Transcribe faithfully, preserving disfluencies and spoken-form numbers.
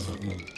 Sim.